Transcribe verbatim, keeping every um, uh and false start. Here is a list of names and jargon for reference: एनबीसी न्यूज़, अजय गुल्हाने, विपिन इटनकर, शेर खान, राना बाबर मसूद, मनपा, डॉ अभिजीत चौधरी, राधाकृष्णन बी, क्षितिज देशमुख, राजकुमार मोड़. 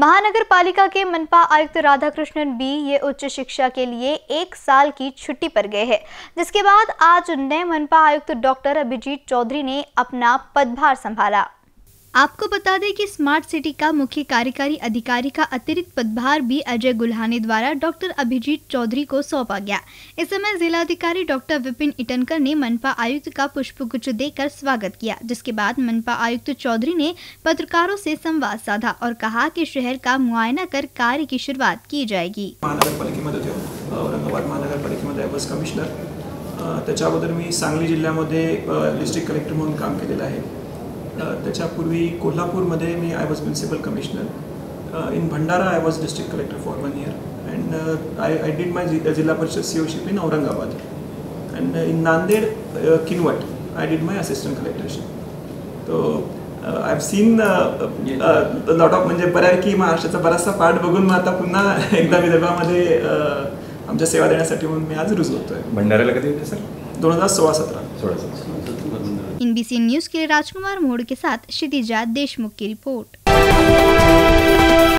महानगर पालिका के मनपा आयुक्त राधाकृष्णन बी ये उच्च शिक्षा के लिए एक साल की छुट्टी पर गए हैं, जिसके बाद आज नए मनपा आयुक्त डॉ अभिजीत चौधरी ने अपना पदभार संभाला। आपको बता दें कि स्मार्ट सिटी का मुख्य कार्यकारी अधिकारी का अतिरिक्त पदभार भी अजय गुल्हाने द्वारा डॉ अभिजीत चौधरी को सौंपा गया। इस समय जिलाधिकारी डॉ विपिन इटनकर ने मनपा आयुक्त का पुष्पगुच्छ देकर स्वागत किया, जिसके बाद मनपा आयुक्त चौधरी ने पत्रकारों से संवाद साधा और कहा कि शहर का मुआयना कर कार्य की शुरुआत की जाएगी। त्याच्यापूर्वी कोल्हापूरमध्ये मी I was principal commissioner in Bhandara, I was district collector for one year and I I did my Zilla Parishad COship in Aurangabad and in Nanded Kinwat I did my assistant collectorship. तो I have seen lot of म्हणजे बऱ्यापैकी महाराष्ट्राचा बराचसा part बघून मग आता पुन्हा एकदा विदर्भामध्ये आमच्या सेवा देण्यासाठी म्हणून मी आज रुजू होतोय। भंडाऱ्याला कधी होते सर? दोन हजार सोळा सतरा एनबीसी न्यूज़ के लिए राजकुमार मोड़ के साथ क्षितिज देशमुख की रिपोर्ट।